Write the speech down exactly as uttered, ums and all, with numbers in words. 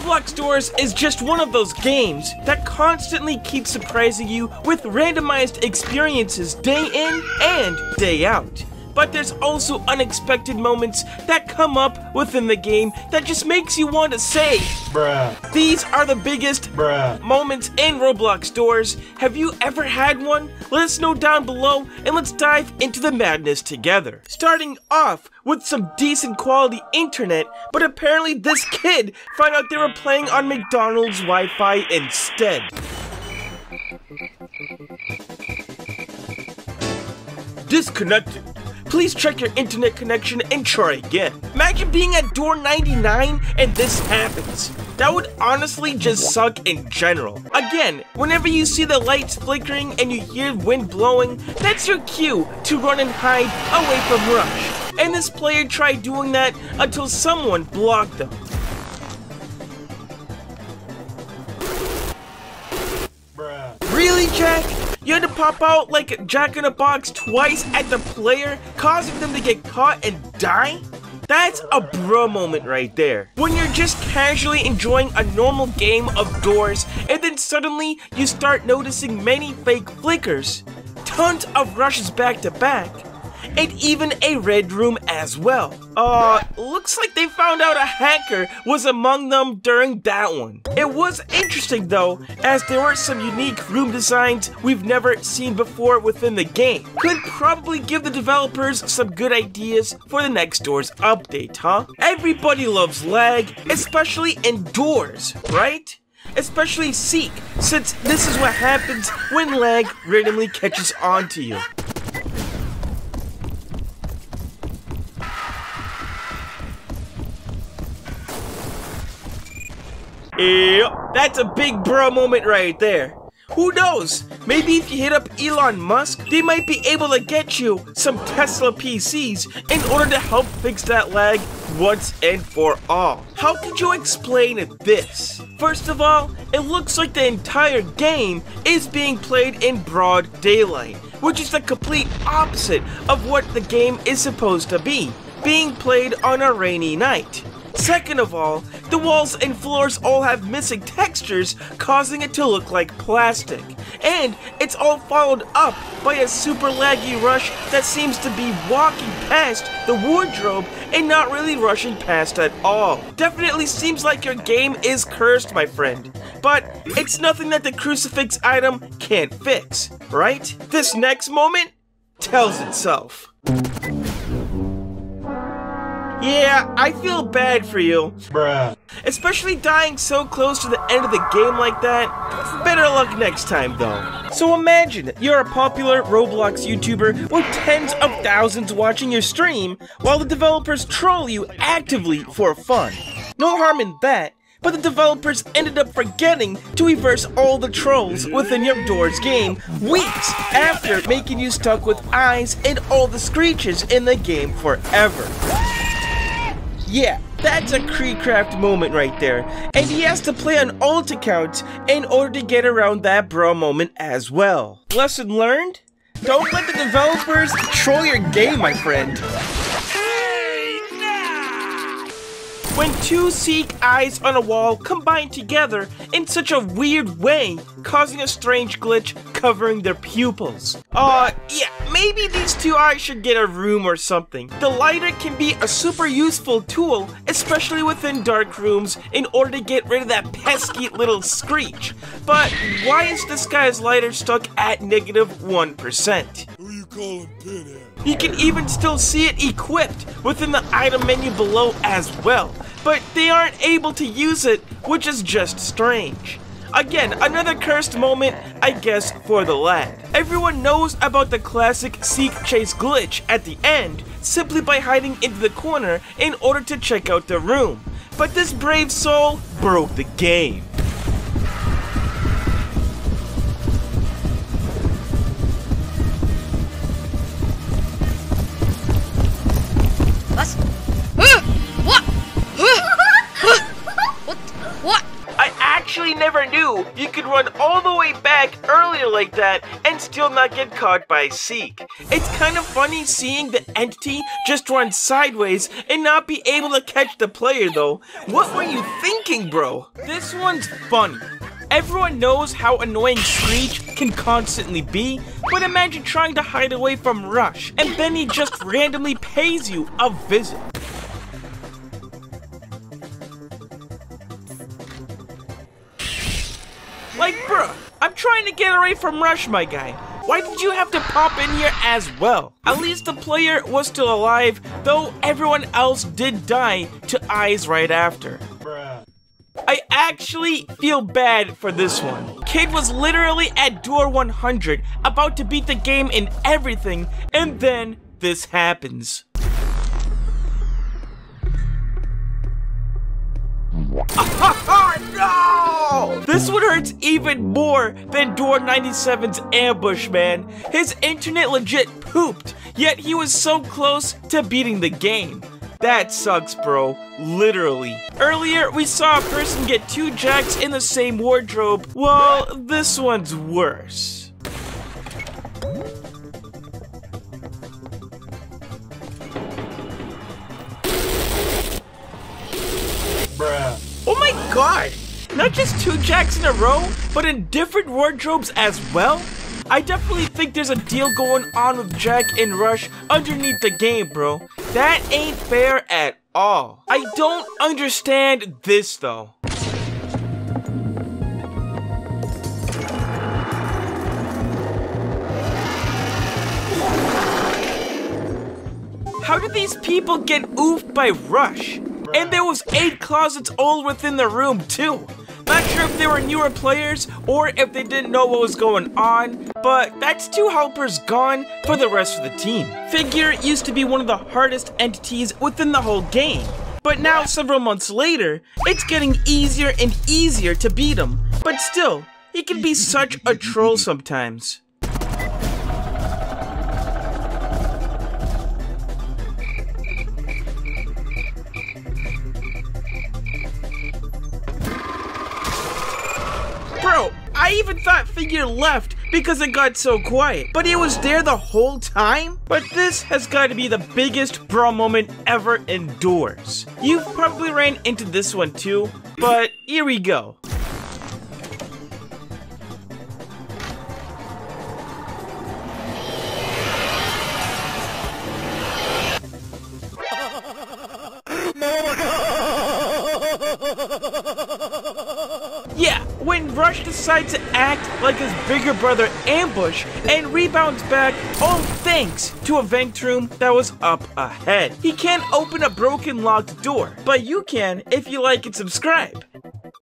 Roblox Doors is just one of those games that constantly keeps surprising you with randomized experiences day in and day out. But there's also unexpected moments that come up within the game that just makes you want to say, bruh. These are the biggest bruh moments in Roblox Doors. Have you ever had one? Let us know down below and let's dive into the madness together. Starting off with some decent quality internet, but apparently this kid found out they were playing on McDonald's Wi-Fi instead. Disconnected. Please check your internet connection and try again. Imagine being at door ninety-nine and this happens. That would honestly just suck in general. Again, whenever you see the lights flickering and you hear wind blowing, that's your cue to run and hide away from Rush. And this player tried doing that until someone blocked them. Bruh. Really, Jack? You had to pop out like Jack-in-a-Box twice at the player, causing them to get caught and die? That's a bruh moment right there. When you're just casually enjoying a normal game of Doors, and then suddenly you start noticing many fake flickers, tons of rushes back-to-back, and even a red room as well. Uh, looks like they found out a hacker was among them during that one. It was interesting though, as there were some unique room designs we've never seen before within the game. Could probably give the developers some good ideas for the next Doors update, huh? Everybody loves lag, especially indoors, right? Especially Seek, since this is what happens when lag randomly catches on to you. Yep, that's a big bruh moment right there. Who knows, maybe if you hit up Elon Musk, they might be able to get you some Tesla P Cs in order to help fix that lag once and for all. How could you explain this? First of all, it looks like the entire game is being played in broad daylight, which is the complete opposite of what the game is supposed to be, being played on a rainy night. Second of all, the walls and floors all have missing textures, causing it to look like plastic. And it's all followed up by a super laggy Rush that seems to be walking past the wardrobe and not really rushing past at all. Definitely seems like your game is cursed, my friend. But it's nothing that the crucifix item can't fix, right? This next moment tells itself. Yeah, I feel bad for you. Bruh. Especially dying so close to the end of the game like that. Better luck next time though. So imagine you're a popular Roblox YouTuber with tens of thousands watching your stream while the developers troll you actively for fun. No harm in that, but the developers ended up forgetting to reverse all the trolls within your Doors game weeks after, making you stuck with eyes and all the screeches in the game forever. Yeah, that's a Kreecraft moment right there, and he has to play on alt accounts in order to get around that bruh moment as well. Lesson learned? Don't let the developers troll your game, my friend. When two Seek eyes on a wall combine together in such a weird way, causing a strange glitch covering their pupils. Uh, yeah, maybe these two eyes should get a room or something. The lighter can be a super useful tool, especially within dark rooms, in order to get rid of that pesky little Screech. But why is this guy's lighter stuck at negative one percent? Who you calling pinhead? You can even still see it equipped within the item menu below as well, but they aren't able to use it, which is just strange. Again, another cursed moment, I guess, for the lad. Everyone knows about the classic Seek chase glitch at the end, simply by hiding into the corner in order to check out the room, but this brave soul broke the game. actually never knew you could run all the way back earlier like that and still not get caught by Seek. It's kind of funny seeing the entity just run sideways and not be able to catch the player though. What were you thinking, bro? This one's funny. Everyone knows how annoying Screech can constantly be, but imagine trying to hide away from Rush and then he just randomly pays you a visit. Like, bruh, I'm trying to get away from Rush, my guy. Why did you have to pop in here as well? At least the player was still alive, though everyone else did die to eyes right after. Bruh. I actually feel bad for this one. Kid was literally at door one hundred, about to beat the game in everything, and then this happens. No! This one hurts even more than Door ninety-seven's ambush, man. His internet legit pooped, yet he was so close to beating the game. That sucks, bro. Literally. Earlier, we saw a person get two jacks in the same wardrobe. Well, this one's worse. Oh my god! Not just two jacks in a row, but in different wardrobes as well? I definitely think there's a deal going on with Jack and Rush underneath the game, bro. That ain't fair at all. I don't understand this though. How did these people get oofed by Rush? And there was eight closets all within the room too. Not sure if they were newer players or if they didn't know what was going on, but that's two helpers gone for the rest of the team. Figure used to be one of the hardest entities within the whole game, but now several months later, it's getting easier and easier to beat him. But still, he can be such a troll sometimes. I even thought Figure left because it got so quiet, but it was there the whole time? But this has got to be the biggest brawl moment ever indoors. You've probably ran into this one too, but here we go. Yeah, when Rush decides to act like his bigger brother Ambush and rebounds back, all thanks to a vent room that was up ahead. He can't open a broken locked door, but you can if you like and subscribe.